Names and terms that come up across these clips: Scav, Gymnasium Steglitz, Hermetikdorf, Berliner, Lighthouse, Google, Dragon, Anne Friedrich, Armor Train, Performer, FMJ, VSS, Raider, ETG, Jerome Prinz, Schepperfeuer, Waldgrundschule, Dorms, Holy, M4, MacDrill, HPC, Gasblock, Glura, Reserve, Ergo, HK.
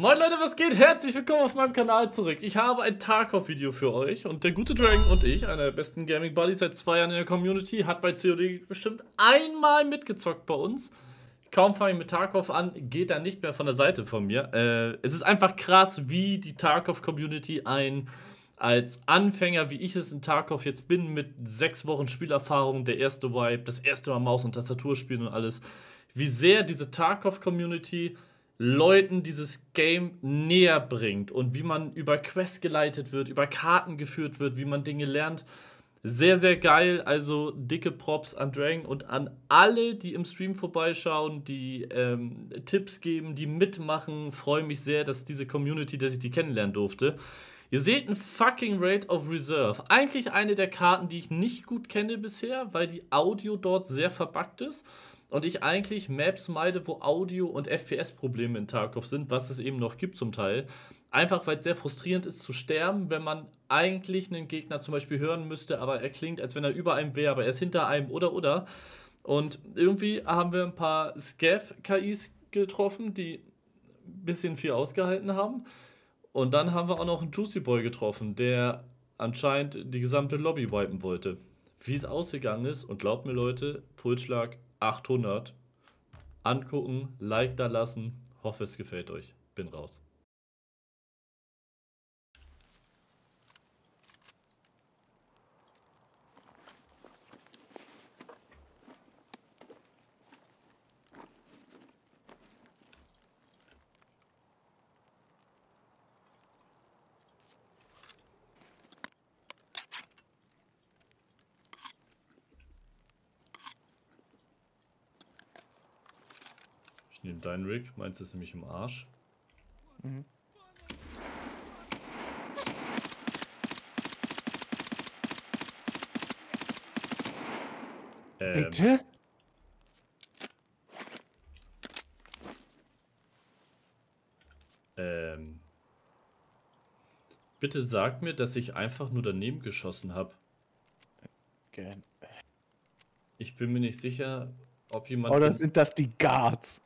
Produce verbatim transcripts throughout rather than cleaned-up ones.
Moin Leute, was geht? Herzlich willkommen auf meinem Kanal zurück. Ich habe ein Tarkov-Video für euch und der gute Dragon und ich, einer der besten Gaming-Buddies seit zwei Jahren in der Community, hat bei C O D bestimmt einmal mitgezockt bei uns. Kaum fange ich mit Tarkov an, geht er nicht mehr von der Seite von mir. Äh, es ist einfach krass, wie die Tarkov-Community ein als Anfänger, wie ich es in Tarkov jetzt bin, mit sechs Wochen Spielerfahrung, der erste Wipe, das erste Mal Maus und Tastatur spielen und alles, wie sehr diese Tarkov-Community Leuten dieses Game näher bringt und wie man über Quests geleitet wird, über Karten geführt wird, wie man Dinge lernt. Sehr, sehr geil. Also dicke Props an Dragon und an alle, die im Stream vorbeischauen, die ähm, Tipps geben, die mitmachen. Freue mich sehr, dass diese Community, dass ich die kennenlernen durfte. Ihr seht einen fucking Raid auf Reserve. Eigentlich eine der Karten, die ich nicht gut kenne bisher, weil die Audio dort sehr verbuggt ist. Und ich eigentlich Maps meide, wo Audio- und F P S-Probleme in Tarkov sind, was es eben noch gibt zum Teil. Einfach, weil es sehr frustrierend ist zu sterben, wenn man eigentlich einen Gegner zum Beispiel hören müsste, aber er klingt, als wenn er über einem wäre, aber er ist hinter einem oder oder. Und irgendwie haben wir ein paar Scav-K Is getroffen, die ein bisschen viel ausgehalten haben. Und dann haben wir auch noch einen Juicy Boy getroffen, der anscheinend die gesamte Lobby wipen wollte. Wie es ausgegangen ist, und glaubt mir Leute, Pulsschlag achthundert. Angucken, Like da lassen. Hoffe, es gefällt euch. Bin raus. Ich nehme deinen Rig, meins ist nämlich im Arsch. Mhm. Ähm. Bitte? Ähm. Bitte sag mir, dass ich einfach nur daneben geschossen habe. Gern. Ich bin mir nicht sicher, ob jemand... Oder sind das die Guards?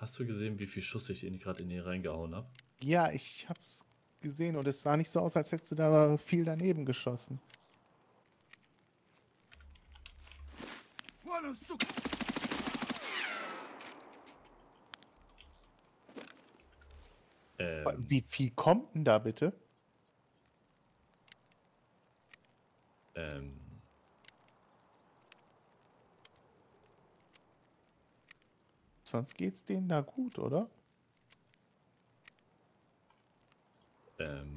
Hast du gesehen, wie viel Schuss ich ihn gerade in die reingehauen habe? Ja, ich hab's gesehen und es sah nicht so aus, als hättest du da viel daneben geschossen. Ähm. Wie viel kommt denn da bitte? Ähm. Sonst geht's denen da gut, oder? Ähm.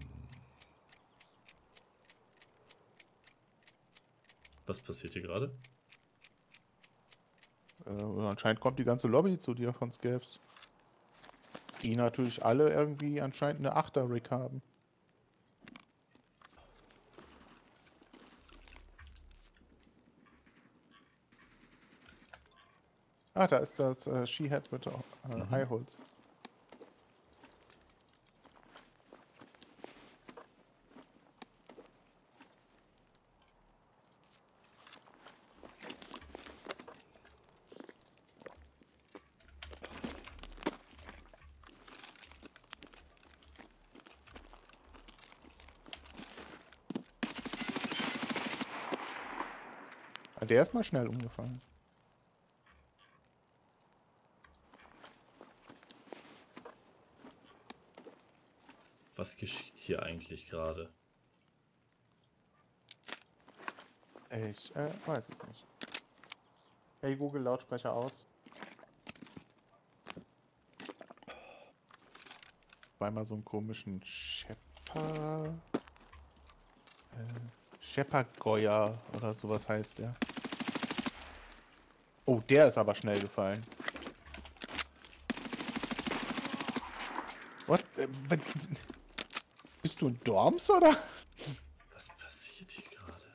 Was passiert hier gerade? Äh, anscheinend kommt die ganze Lobby zu dir von Scavs. Die natürlich alle irgendwie anscheinend eine Achter-Rig haben. Ah, da ist das äh, She-Head mit äh, mhm. Highholz. Der ist mal schnell umgefallen. Was geschieht hier eigentlich gerade? Ich äh, weiß es nicht. Hey Google, Lautsprecher aus. Zweimal so einen komischen Schepper... Äh, Schepperfeuer oder sowas heißt der. Oh, der ist aber schnell gefallen. What? Äh, Bist du in Dorms, oder? Was passiert hier gerade?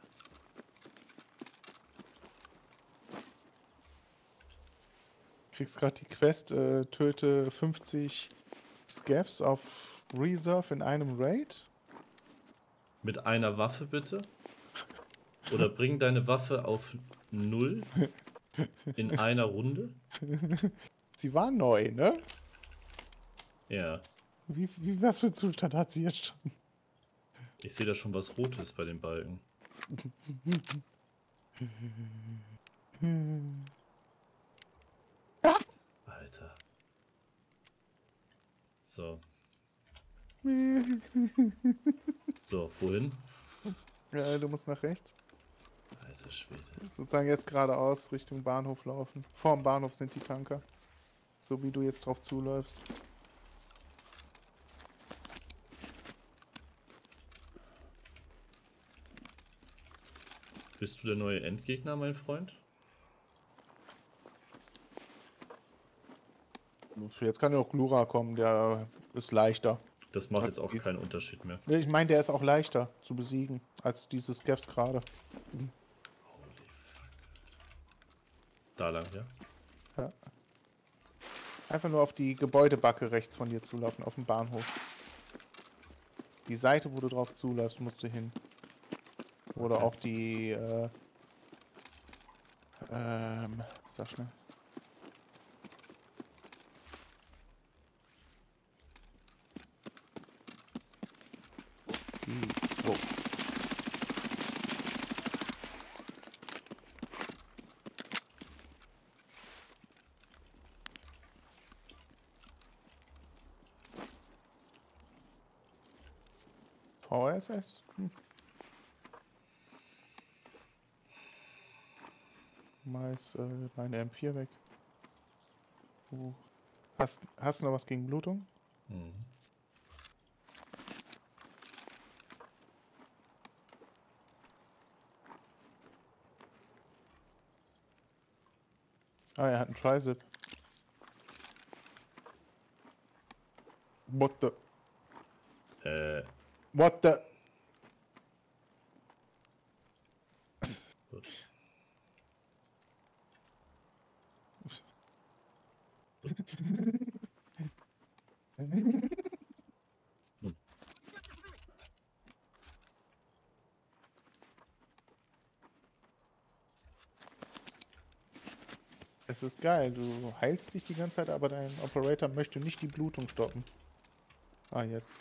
Kriegst gerade die Quest, äh, töte fünfzig Scavs auf Reserve in einem Raid? Mit einer Waffe, bitte? Oder bring deine Waffe auf null in einer Runde? Sie war neu, ne? Ja. Wie, wie, was für einen Zustand hat sie jetzt schon? Ich sehe da schon was Rotes bei den Balken. Alter. So. So, wohin? Ja, du musst nach rechts. Alter Schwede. Sozusagen jetzt geradeaus Richtung Bahnhof laufen. Vorm Bahnhof sind die Tanker. So wie du jetzt drauf zuläufst. Bist du der neue Endgegner, mein Freund? Jetzt kann ja auch Glura kommen, der ist leichter. Das macht jetzt auch keinen Unterschied mehr. Ich meine, der ist auch leichter zu besiegen als diese Scavs gerade. Holy fuck. Da lang, ja? Ja. Einfach nur auf die Gebäudebacke rechts von dir zulaufen, auf dem Bahnhof. Die Seite, wo du drauf zuläufst, musst du hin. Oder auch die, äh, ähm, sag schnell. Hm, so. V S S? Hm. Mais, äh, meine M vier weg. Oh. Hast, hast du noch was gegen Blutung? Mhm. Ah, er hat einen Tri-Zip. What the? Äh. What the? Gut. Hm. Es ist geil, du heilst dich die ganze Zeit, aber dein Operator möchte nicht die Blutung stoppen. Ah, jetzt.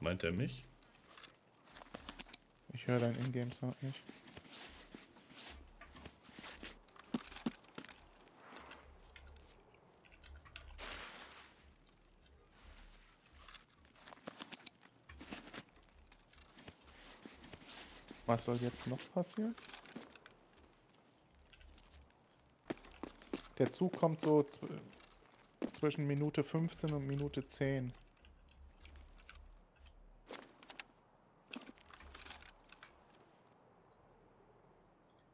Meint er mich? Ich höre deinen Ingame-Sound nicht. Was soll jetzt noch passieren? Der Zug kommt so zw zwischen Minute fünfzehn und Minute zehn.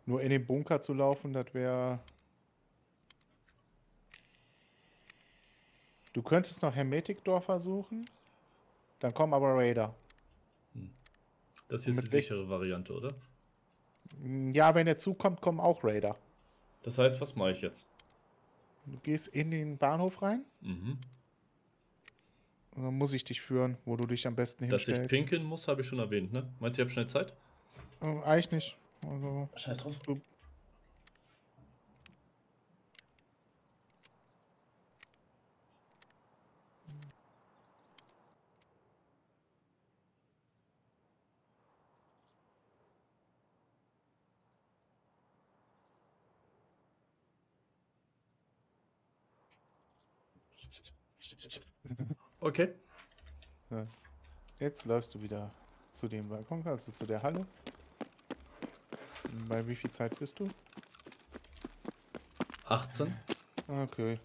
Nur in den Bunker zu laufen, das wäre... Du könntest noch Hermetikdorf versuchen, dann kommen aber Raider. Hm. Das hier ist die sichere Variante, oder? Ja, wenn der Zug kommt, kommen auch Raider. Das heißt, was mache ich jetzt? Du gehst in den Bahnhof rein. Mhm. Und dann muss ich dich führen, wo du dich am besten hinstellst. Dass ich pinkeln muss, habe ich schon erwähnt, ne? Meinst du, ich habe schnell Zeit? Ähm, eigentlich nicht. Also, scheiß drauf. Du okay. Ja. Jetzt läufst du wieder zu dem Balkon, also zu der Halle. Bei wie viel Zeit bist du? achtzehn. Okay.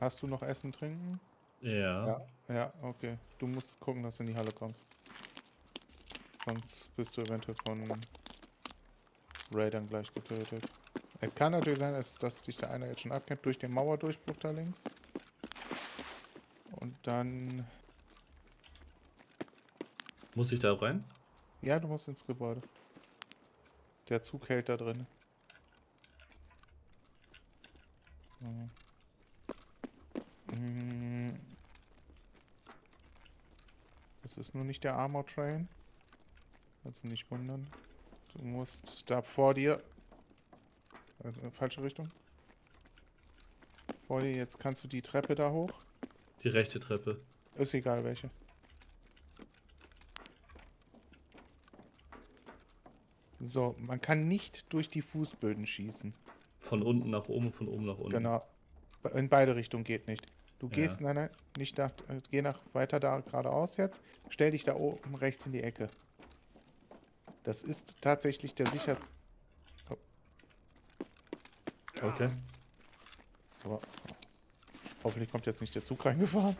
Hast du noch Essen, Trinken? Ja. Ja, ja, okay. Du musst gucken, dass du in die Halle kommst. Sonst bist du eventuell von Raidern gleich getötet. Es kann natürlich sein, dass dich da einer jetzt schon abkämpft durch den Mauerdurchbruch da links. Und dann... Muss ich da rein? Ja, du musst ins Gebäude. Der Zug hält da drin. Mhm. Mhm. Das ist nur nicht der Armor Train. Also nicht wundern. Du musst da vor dir. Also falsche Richtung. Vor dir, jetzt kannst du die Treppe da hoch. Die rechte Treppe. Ist egal welche. So, man kann nicht durch die Fußböden schießen. Von unten nach oben, von oben nach unten. Genau. In beide Richtungen geht nicht. Du gehst, ja. nein, nein, nicht nach, geh nach weiter da geradeaus jetzt. Stell dich da oben rechts in die Ecke. Das ist tatsächlich der sicherste. Oh. Okay. Aber hoffentlich kommt jetzt nicht der Zug reingefahren.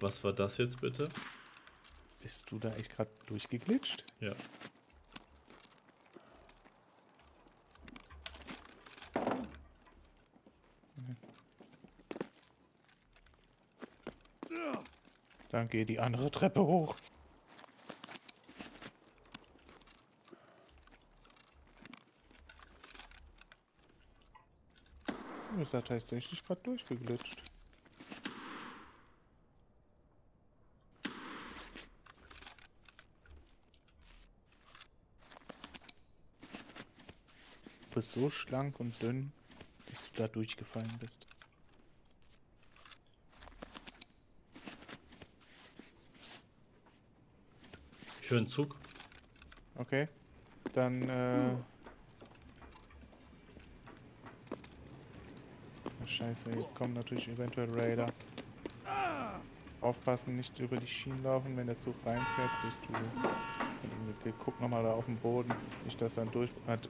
Was war das jetzt bitte? Bist du da echt gerade durchgeglitscht? Ja. Dann geh die andere Treppe hoch. Du bist da tatsächlich gerade durchgeglitscht. Du bist so schlank und dünn, dass du da durchgefallen bist. Ich höre einen Zug. Okay, dann äh... oh. Ach, scheiße, jetzt kommen natürlich eventuell Raider. Aufpassen, nicht über die Schienen laufen, wenn der Zug reinfährt, bist du... Okay, guck nochmal da auf den Boden, nicht dass dann durch... hat.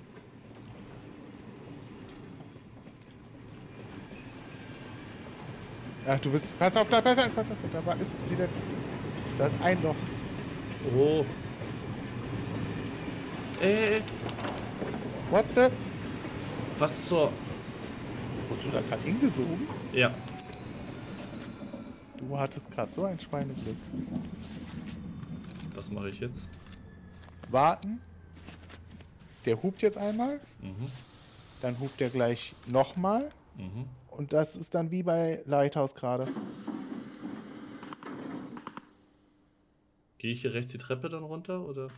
Ach, du bist... Pass auf, da, pass auf, pass auf, da ist wieder... Da ist ein Loch. Oh. Ey. What the... Was zur... Wurdest du da gerade hingesogen? Ja. Du hattest gerade so ein Schweineglück. Was mache ich jetzt? Warten. Der hupt jetzt einmal. Mhm. Dann hupt der gleich nochmal. Mhm. Und das ist dann wie bei Lighthouse gerade. Gehe ich hier rechts die Treppe dann runter, oder?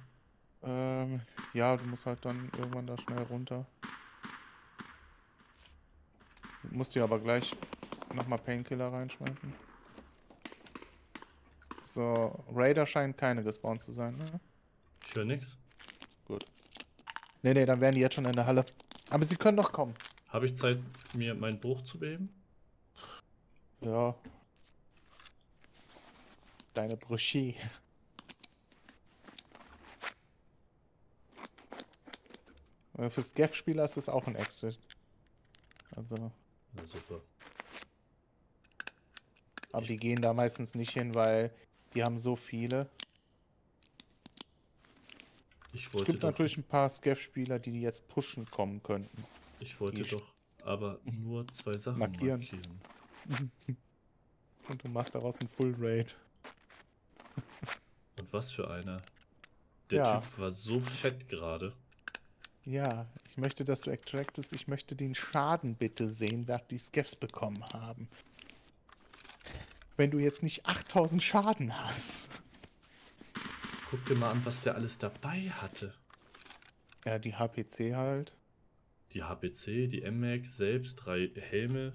Ähm, ja, du musst halt dann irgendwann da schnell runter. Du musst dir aber gleich nochmal Painkiller reinschmeißen. So, Raider scheint keine gespawnt zu sein, ne? Ich höre nix. Gut. Ne, ne, dann wären die jetzt schon in der Halle. Aber sie können doch kommen. Habe ich Zeit, mir meinen Bruch zu beheben? Ja. Deine Brüche. Für Scav-Spieler ist das auch ein Exit. Also. Na super. Aber ich die gehen da meistens nicht hin, weil die haben so viele. Ich wollte es gibt natürlich ein paar Scav-Spieler, die die jetzt pushen kommen könnten. Ich wollte die doch aber nur zwei Sachen markieren. markieren. Und du machst daraus einen Full Raid. Und was für einer. Der ja. Typ war so fett gerade. Ja, ich möchte, dass du attractest. Ich möchte den Schaden bitte sehen, was die Scavs bekommen haben. Wenn du jetzt nicht achttausend Schaden hast. Guck dir mal an, was der alles dabei hatte. Ja, die H P C halt. Die H P C, die M Mac selbst, drei Helme.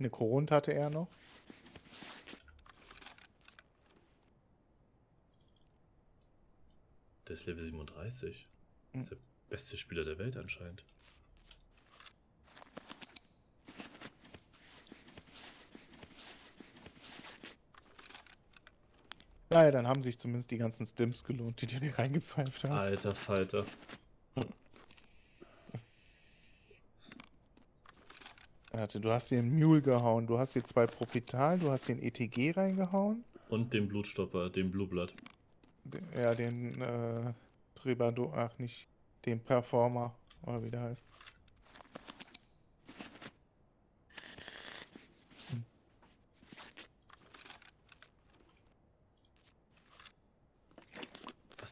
Eine Krone hatte er noch. Der ist Level siebenunddreißig. Das ist der beste Spieler der Welt anscheinend. Naja, dann haben sich zumindest die ganzen Stims gelohnt, die dir reingepfeift hast. Alter Falter. Warte, du hast dir einen Mule gehauen, du hast dir zwei Propital, du hast dir einen E T G reingehauen. Und den Blutstopper, den Blueblatt. Ja, den äh, Tribado, ach nicht, den Performer, oder wie der heißt.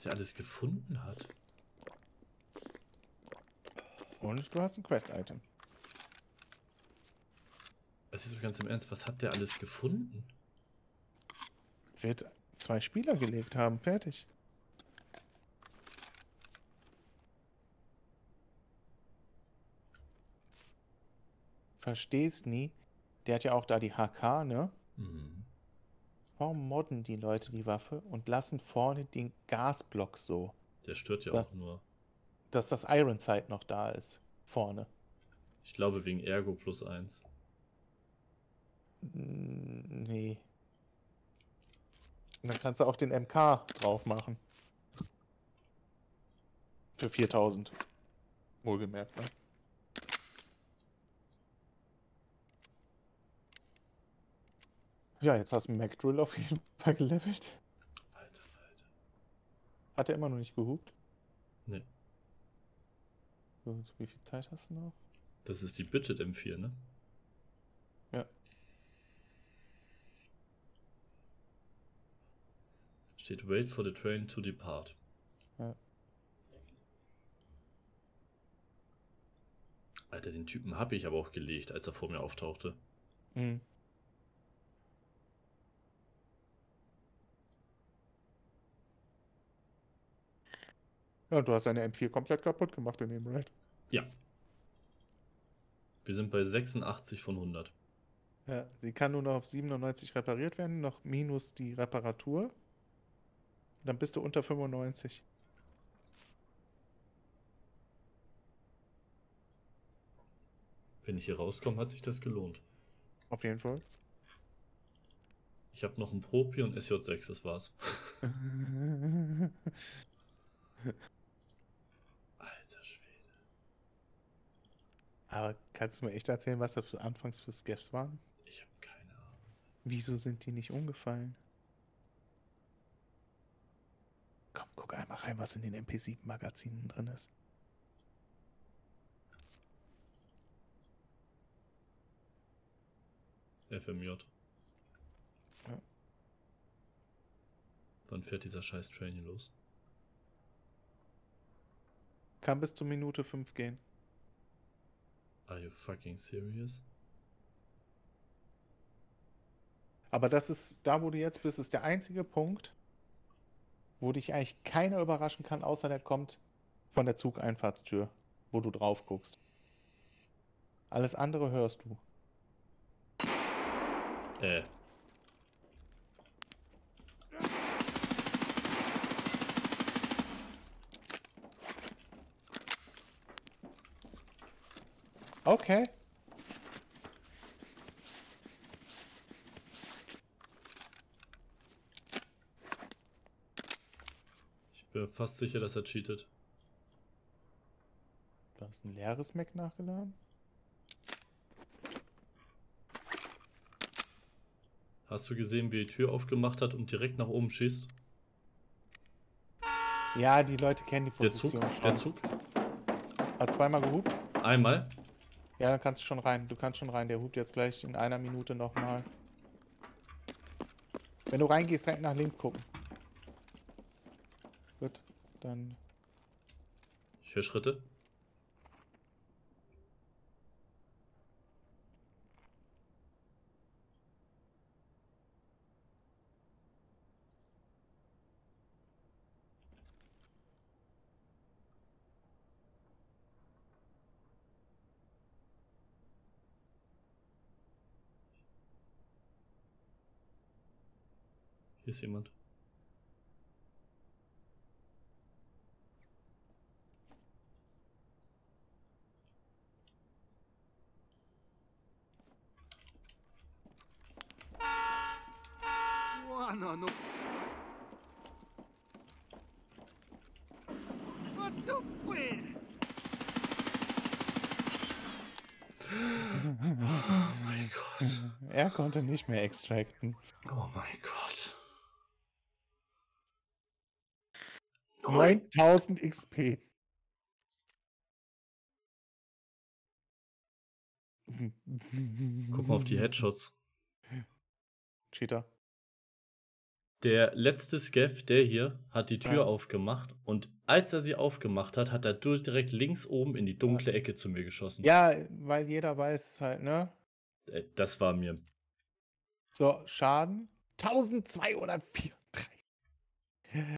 Der alles gefunden hat. Und du hast ein Quest-Item. Das ist ganz im Ernst, was hat der alles gefunden? Wird zwei Spieler gelegt haben, fertig. Versteh's nie. Der hat ja auch da die H K, ne? Mhm. Warum modden die Leute die Waffe und lassen vorne den Gasblock so? Der stört ja dass, auch nur. Dass das Ironside noch da ist, vorne. Ich glaube wegen Ergo plus eins. Nee. Und dann kannst du auch den M K drauf machen. Für viertausend. Wohlgemerkt, ne? Ja, jetzt hast du MacDrill auf jeden Fall gelevelt. Alter, Alter. Hat er immer noch nicht gehupt? Nee. So, wie viel Zeit hast du noch? Das ist die Budget M vier, ne? Ja. Steht Wait for the train to depart. Ja. Alter, den Typen habe ich aber auch gelegt, als er vor mir auftauchte. Mhm. Ja, du hast deine M vier komplett kaputt gemacht in dem Raid. Ja. Wir sind bei sechsundachtzig von hundert. Ja, sie kann nur noch auf siebenundneunzig repariert werden, noch minus die Reparatur. Dann bist du unter fünfundneunzig. Wenn ich hier rauskomme, hat sich das gelohnt. Auf jeden Fall. Ich habe noch ein Propi und S J sechs, das war's. Alter Schwede. Aber kannst du mir echt erzählen, was das anfangs für Scavs waren? Ich habe keine Ahnung. Wieso sind die nicht umgefallen? Komm, guck einmal rein, was in den M P sieben Magazinen drin ist. F M J. Ja. Wann fährt dieser scheiß Train hier los? Kann bis zur Minute fünf gehen. Are you fucking serious? Aber das ist, da wo du jetzt bist, ist der einzige Punkt, wo dich eigentlich keiner überraschen kann, außer der kommt von der Zugeinfahrtstür, wo du drauf guckst. Alles andere hörst du. Äh. Okay. Ich bin fast sicher, dass er cheatet. Du hast ein leeres Mac nachgeladen? Hast du gesehen, wie er die Tür aufgemacht hat und direkt nach oben schießt? Ja, die Leute kennen die Position. Der Zug, schon. Der Zug. Hat zweimal gehupt? Einmal. Ja, dann kannst du schon rein. Du kannst schon rein. Der hupt jetzt gleich in einer Minute nochmal. Wenn du reingehst, direkt nach links gucken. Gut, dann... Ich höre Schritte. Hier ist jemand. Oh, no, no. What the fuck? Oh mein Gott. Er konnte nicht mehr extracten. Oh mein Gott. neuntausend X P. Guck mal auf die Headshots. Cheater. Der letzte Scav, der hier, hat die Tür ja. aufgemacht und als er sie aufgemacht hat, hat er direkt links oben in die dunkle Ecke zu mir geschossen. Ja, weil jeder weiß es halt, ne? Das war mir. So, Schaden. eintausendzweihundertvier.